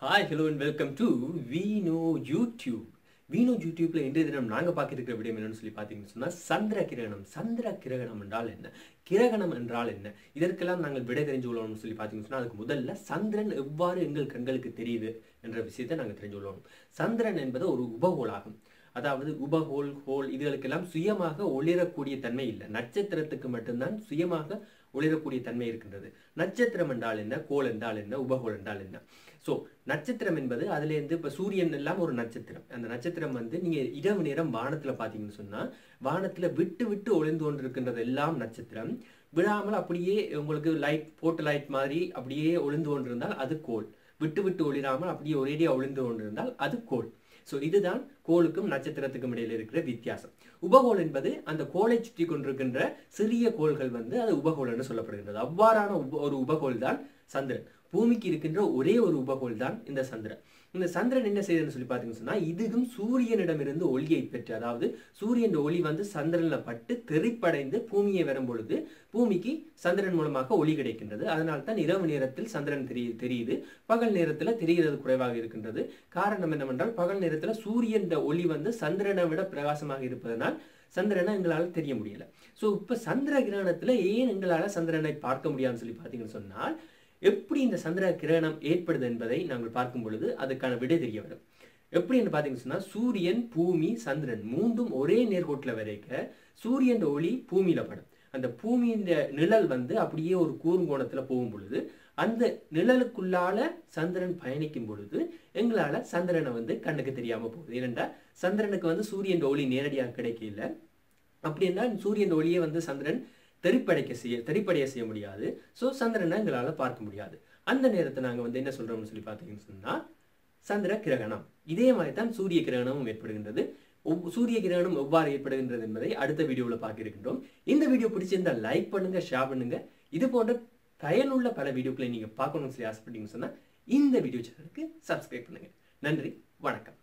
Hi, hello and welcome to We Know YouTube. We Know YouTube la indha dinam naanga paakirukra video ennu solli paathinga sonna Chandra Kiraganam என்றால் என்ன இதற்கெல்லாம் நாங்கள் விடை தெரிஞ்சு கொள்ளணும்னு சொல்லி பாத்தீங்கன்னா அதுக்கு முதல்ல சந்திரன் எவ்வாறு எங்கள் கண்களுக்கு தெரியுது என்ற விஷயத்தை நாங்கள் தெரிஞ்சு கொள்ளணும். சந்திரன் என்பது ஒரு உபகோளாகும். அதாவது உபகோள் கோள் இதுகளுக்கெல்லாம் சுயமாக ஒளிரக்கூடிய தன்மை இல்லை. நட்சத்திரத்துக்கு மட்டும்தான் சுயமாக ஒளிரக்கூடிய தன்மை இருக்கின்றது. நட்சத்திரம் என்றால் என்ன, கோள் என்றால் என்ன, உபகோள் என்றால் என்ன? சோ நட்சத்திரம் என்பது அதுல இருந்து இப்ப சூரியன் எல்லாம் ஒரு நட்சத்திரம். அந்த நட்சத்திரம் வந்து நீங்க இரவு நேரம் வானத்துல பாத்தீங்கன்னு சொன்னா வானத்துல விட்டு ஒளிந்து கொண்டிருக்கின்றது எல்லாம் நட்சத்திரம். விழாமல் அப்படியே உங்களுக்கு லைட் போட்டு லைட் மாதிரி அப்படியே ஒளிந்து கொண்டிருந்தால் அது கோள். விட்டு ஒளிராமல் அப்படியே ஒரேடியா ஒளிந்து கொண்டிருந்தால் அது கோள். சோ இதுதான் கோளுக்கும் நட்சத்திரத்துக்கும் இடையில இருக்கிற வித்தியாசம். உபகோள் என்பது அந்த கோளை சுற்றி கொண்டிருக்கின்ற சிறிய கோள்கள் வந்து அது உபகோள் என்று சொல்லப்படுகின்றது. அவ்வாறான ஒரு உபகோள் தான் சந்திரன். பூமிக்கு இருக்கின்ற ஒரே ஒரு உபகோள் தான் இந்த சந்திரன். இந்த சந்திரன் என்ன செய்யுதுன்னு சொல்லி பார்த்தீங்கன்னு சொன்னா இதுவும் சூரியனிடமிருந்து ஒளியை பெற்று, அதாவது சூரியன் ஒளி வந்து சந்திரன்ல பட்டு தெறிப்படைந்து பூமியை வரும் பொழுது பூமிக்கு சந்திரன் மூலமாக ஒளி கிடைக்கின்றது. அதனால தான் இரவு நேரத்தில் சந்திரன் தெரியுது, பகல் நேரத்துல தெரிகிறது குறைவாக இருக்கின்றது. காரணம் என்னவென்றால் பகல் நேரத்துல சூரியன் ஒளி வந்து சந்திரனை விட பிரகாசமாக இருப்பதனால் சந்திரனை எங்களால் தெரிய முடியல. சோ இப்ப சந்திர கிரகணத்துல ஏன் எங்களால சந்திரனை பார்க்க முடியாதுன்னு சொல்லி பார்த்தீங்கன்னு சொன்னால் எப்படி இந்த சந்திர கிரகணம் ஏற்படுது என்பதை நாங்கள் பார்க்கும் பொழுது அதுக்கான விடை தெரிய வரும். எப்படின்னு பார்த்தீங்கன்னு சொன்னா சூரியன், பூமி, சந்திரன் மூன்றும் ஒரே நேர்கோட்டில் வரைக்க சூரியன் ஒளி பூமியில படும். அந்த பூமியின் நிழல் வந்து அப்படியே ஒரு கூர்ங்கோணத்துல போகும் பொழுது அந்த நிழலுக்குள்ளால சந்திரன் பயணிக்கும் பொழுது எங்களால சந்திரனை வந்து கண்ணுக்கு தெரியாம போகுது. ஏனென்றால் சந்திரனுக்கு வந்து சூரியன் ஒளி நேரடியாக கிடைக்கல. அப்படின்னா சூரியன் ஒளியை வந்து சந்திரன் தெரிப்படைய செய்ய முடியாது. சோ சந்திரனை எங்களால பார்க்க முடியாது. அந்த நேரத்தை நாங்க வந்து என்ன சொல்றோம்னு சொல்லி பாத்தீங்கன்னு சொன்னா சந்திர கிரகணம். இதே மாதிரி தான் சூரிய கிரகணமும் ஏற்படுகின்றது. சூரிய கிரகணம் எவ்வாறு ஏற்படுகின்றது என்பதை அடுத்த வீடியோவில் பார்க்க இருக்கின்றோம். இந்த வீடியோ பிடிச்சிருந்தா லைக் பண்ணுங்க, ஷேர் பண்ணுங்க. இது போன்ற பயனுள்ள பல வீடியோக்களை நீங்க பார்க்கணும்னு சொல்லி ஆசைப்பட்டீங்கன்னு சொன்னா இந்த வீடியோ சேனலுக்கு சப்ஸ்கிரைப் பண்ணுங்க. நன்றி, வணக்கம்.